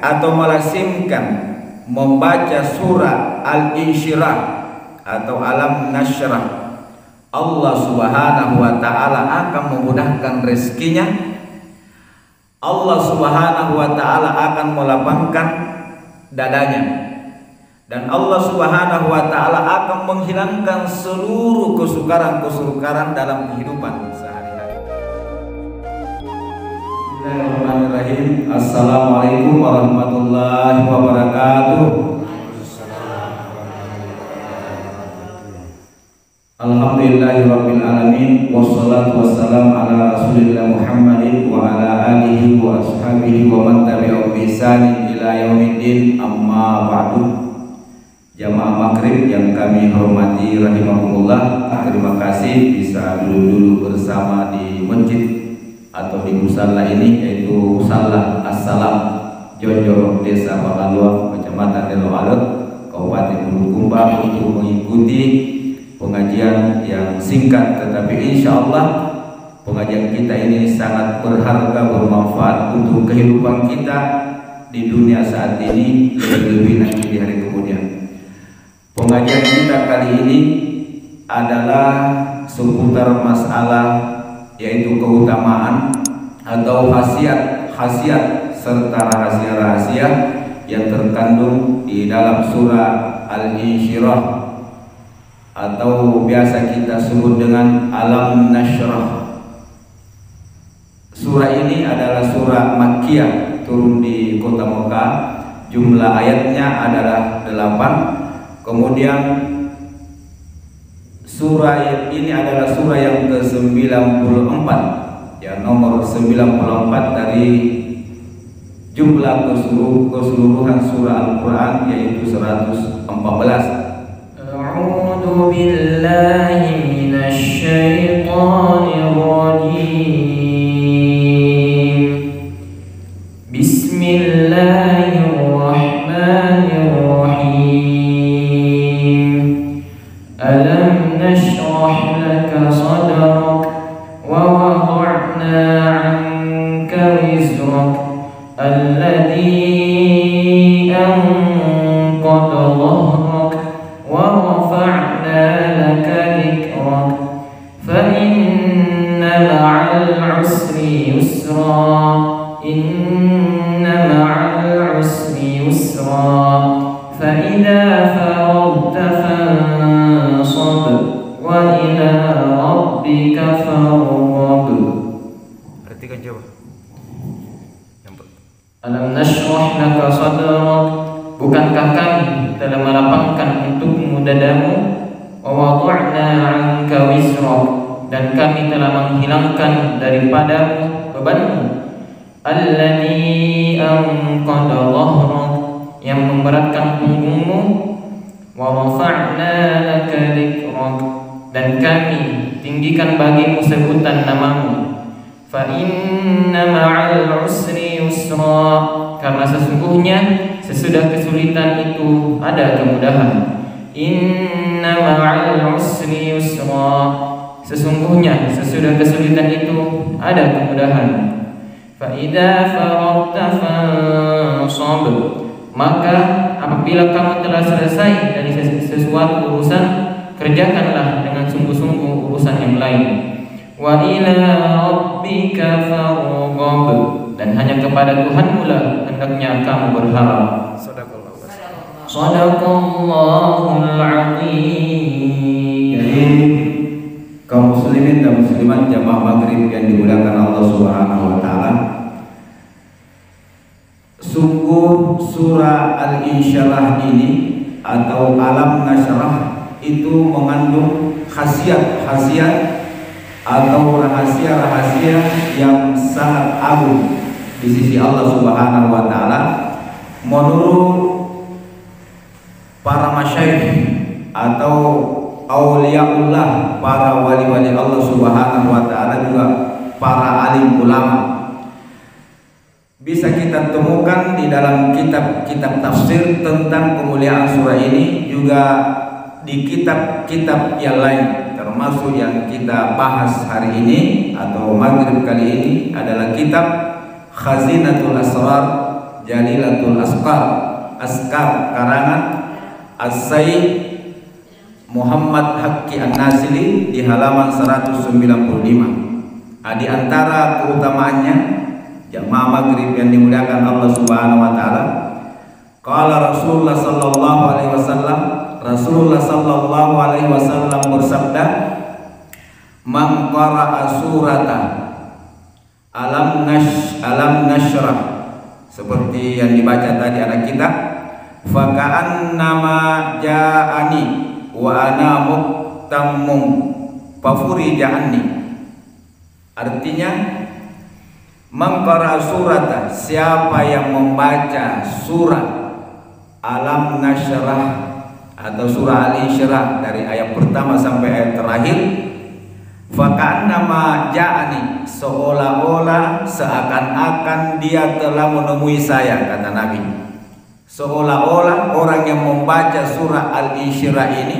atau melasimkan membaca surah Al-Insyirah atau Alam Nasyrah, Allah subhanahu wa ta'ala akan memudahkan rezekinya. Allah subhanahu wa ta'ala akan melapangkan dadanya, dan Allah subhanahu wa ta'ala akan menghilangkan seluruh kesukaran-kesukaran dalam kehidupan sehari-hari. Bismillahirrahmanirrahim. Assalamualaikum warahmatullahi wabarakatuh. Alhamdulillahirrabbilalamin, wassalatu wassalamu ala rasulillah Muhammadin wa ala alihi wa ashabihi wa man tabi'ahum bi ihsan ila yaumiddin, amma ba'du. Jamaah maghrib yang kami hormati rahimahumullah, terima kasih bisa duduk bersama di masjid atau di musalla ini, yaitu musalla As-Salam Jonjor, Desa Bakalua, Kecamatan Teloalut, Kabupaten Bulukumba, untuk mengikuti pengajian yang singkat, tetapi insya Allah pengajian kita ini sangat berharga, bermanfaat untuk kehidupan kita di dunia saat ini, lebih-lebih nanti di hari kemudian. Pengajian kita kali ini adalah seputar masalah yaitu keutamaan atau khasiat-khasiat serta rahasia-rahasia yang terkandung di dalam surah Al-Insyirah atau biasa kita sebut dengan Alam Nasyrah. Surah ini adalah surah Makkiyah, turun di kota Mekah. Jumlah ayatnya adalah 8. Kemudian surah ini adalah surah yang ke-94, ya nomor 94 dari jumlah keseluruhan surah Al-Quran, yaitu 114. أعوذ بالله من الشيطان الرجيم. بسم الله الرحمن الرحيم. ألم نشرح لك صدرك ووضعنا عنك وزرك الذي أنقض ظهرك وَرَفَعْنَا لَكَ ذِكْرَكَ فَإِنَّ مَعَ الْعُسْرِ يُسْرًا إِنَّ مَعَ الْعُسْرِ يُسْرًا فَإِذَا فَرَغْتَ فَانصَبْ وَإِلَى رَبِّكَ فَارْغَب. Perhatikan coba. Alam nashrah laka sadrak, bukankah kami telah melapangkan untukmu dadamu, wa wada'na 'anka wizrak, dan kami telah menghilangkan daripadamu bebanmu, alladzi anqadha dhahrak, yang memberatkan punggungmu, wa rafa'na laka dzikrak, dan kami tinggikan bagimu sebutan namamu, fa inna ma'al usri yusra, karena sesungguhnya sesudah kesulitan itu ada kemudahan. Inna ma'al usri yusra, sesungguhnya sesudah kesulitan itu ada kemudahan. Fa idza faragta fansab, maka apabila kamu telah selesai dari sesuatu urusan, kerjakanlah dengan sungguh-sungguh urusan yang lain. Wa ila rabbika farghab, dan hanya kepada Tuhan pula hendaknya kamu berharap. Shadaqallahul Azim. Jadi kaum muslimin dan muslimat jamaah maghrib yang dimuliakan Allah Subhanahu wa taala, sungguh surah Al-Insyirah ini atau Alam Nasyrah itu mengandung khasiat-khasiat atau rahasia-rahasia yang sangat agung di sisi Allah Subhanahu wa taala. Menurut para masyayikh atau auliaullah, para wali-wali Allah Subhanahu wa taala, juga para alim ulama, bisa kita temukan di dalam kitab-kitab tafsir tentang kemuliaan surah ini, juga di kitab-kitab yang lain. Termasuk yang kita bahas hari ini atau maghrib kali ini adalah kitab Khazinatul Asrar Jalilatul Asfar karangan As-Syaikh Muhammad Haqqi An-Nasili di halaman 195. Di antara keutamaannya jamaah maghrib yang dimuliakan Allah Subhanahu wa taala, qala Rasulullah sallallahu alaihi wasallam, Rasulullah sallallahu alaihi wasallam bersabda, "Man qara'a surata Alam Nasyrah seperti yang dibaca tadi anak kita, fa ka'annama ja'ani wa ana muktamum fafuri ja'anni." Artinya, mengqara surata, siapa yang membaca surah Alam Nasyrah atau surah Al-Insyirah dari ayat pertama sampai ayat terakhir, faka'annama ja'ani, seolah-olah seakan-akan dia telah menemui saya, kata Nabi. Seolah-olah orang yang membaca surah Al-Insyirah ini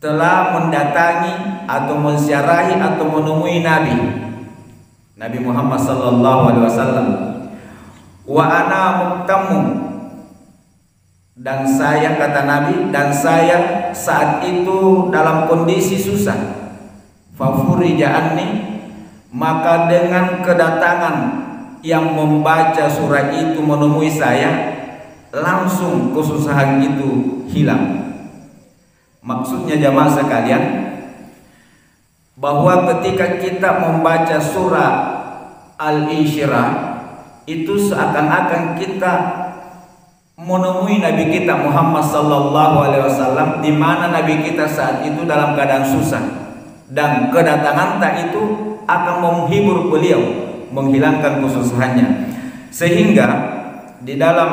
telah mendatangi atau menziarahi atau menemui Nabi Muhammad sallallahu alaihi wasallam. Wa ana muktamum, dan saya, kata Nabi, dan saya saat itu dalam kondisi susah. Fafurija'anni, maka dengan kedatangan yang membaca surah itu menemui saya, langsung kesusahan itu hilang. Maksudnya jamaah sekalian, bahwa ketika kita membaca surah Al-Insyirah, itu seakan-akan kita menemui Nabi kita Muhammad sallallahu alaihi wasallam, di mana Nabi kita saat itu dalam keadaan susah, dan kedatangan tak itu akan menghibur beliau, menghilangkan kesusahannya. Sehingga di dalam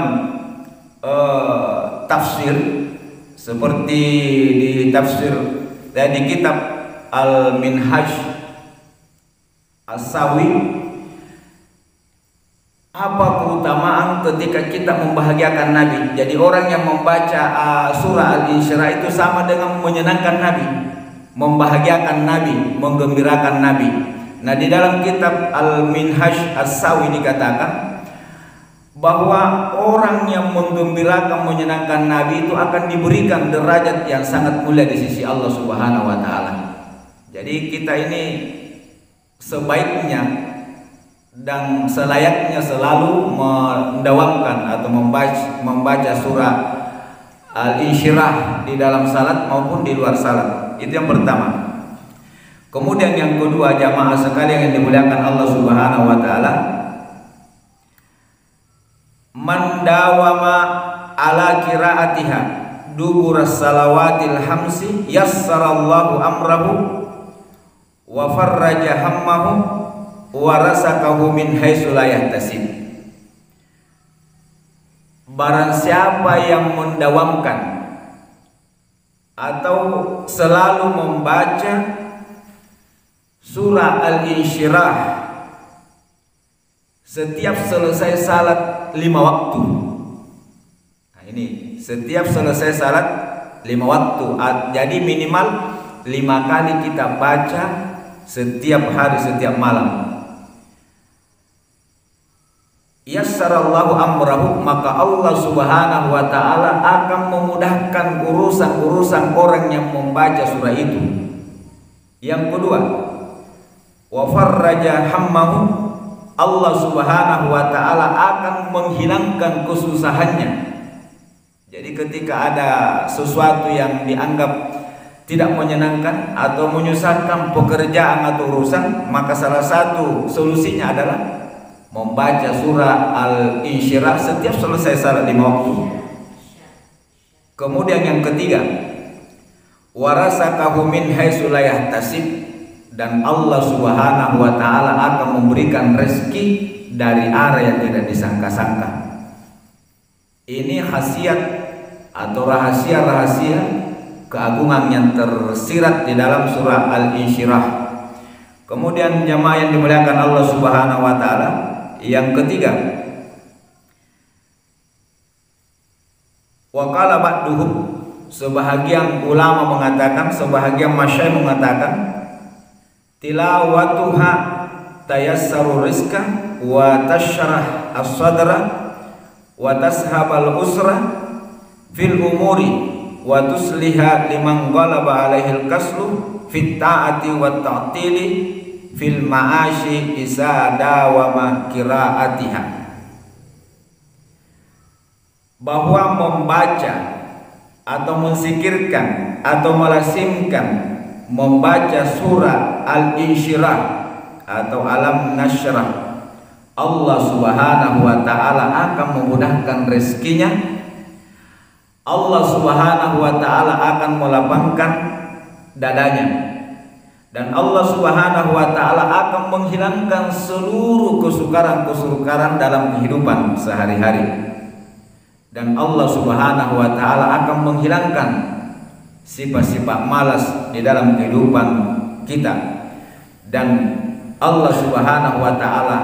tafsir seperti di tafsir dari kitab Al-Minhaj as-Sawi, apa keutamaan ketika kita membahagiakan Nabi. Jadi orang yang membaca surah Al-Insyirah itu sama dengan menyenangkan Nabi, membahagiakan Nabi, menggembirakan Nabi. Nah, di dalam kitab Al-Minhaj as-Sawi dikatakan bahwa orang yang menggembirakan, menyenangkan Nabi itu akan diberikan derajat yang sangat mulia di sisi Allah Subhanahu wa taala. Jadi kita ini sebaiknya dan selayaknya selalu mendawamkan atau membaca surah Al-Insyirah di dalam salat maupun di luar salat. Itu yang pertama. Kemudian yang kedua jamaah sekalian yang dimuliakan Allah Subhanahu wa taala, mandawama ala qiraatiha dubura salawatil hamsi yassarallahu amrahu wa farraja hammahu wa rasakahu min haitsu la yahtasib. Barang siapa yang mendawamkan atau selalu membaca surah Al-Insyirah setiap selesai salat 5 waktu. Nah, ini setiap selesai salat 5 waktu. Jadi minimal 5 kali kita baca setiap hari, setiap malam. Yassarallahu amrahu, maka Allah Subhanahu wa taala akan memudahkan urusan-urusan orang yang membaca surah itu. Yang kedua, wa farraja hammahu, Allah Subhanahu wa taala akan menghilangkan kesusahannya. Jadi ketika ada sesuatu yang dianggap tidak menyenangkan atau menyusahkan pekerjaan atau urusan, maka salah satu solusinya adalah membaca surah Al-Insyirah setiap selesai salat 5 waktu. Kemudian yang ketiga, warasakahu min haitsu la yahtasib, dan Allah Subhanahu wa taala akan memberikan rezeki dari arah yang tidak disangka-sangka. Ini khasiat atau rahasia-rahasia keagungan yang tersirat di dalam surah Al-Insyirah. Kemudian jamaah yang dimuliakan Allah Subhanahu wa taala, yang ketiga, wa qala ba'duhum, sebahagian ulama mengatakan, sebahagian masyayikh mengatakan, tilawatuha tayassaru rizqa wa tashrah as-sadra wa tashabal usra fil umuri wa tusliha liman ghalaba alaihil kaslu fit ta'ati wa ta'tili fil ma'ashi isada wa makiraatiha. Bahwa membaca atau menzikirkan atau melasimkan membaca surah Al-Insyirah atau Alam Nasyrah, Allah subhanahu wa ta'ala akan memudahkan rezekinya. Allah subhanahu wa ta'ala akan melapangkan dadanya, dan Allah subhanahu wa ta'ala akan menghilangkan seluruh kesukaran-kesukaran dalam kehidupan sehari-hari, dan Allah subhanahu wa ta'ala akan menghilangkan sifat-sifat malas di dalam kehidupan kita, dan Allah subhanahu wa ta'ala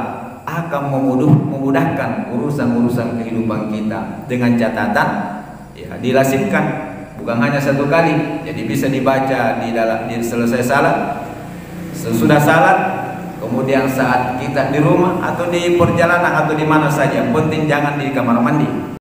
akan memudahkan urusan-urusan kehidupan kita dengan catatan ya, dilasimkan bukan hanya satu kali, jadi bisa dibaca di dalam selesai salat, sesudah salat, kemudian saat kita di rumah atau di perjalanan atau di mana saja, penting jangan di kamar mandi.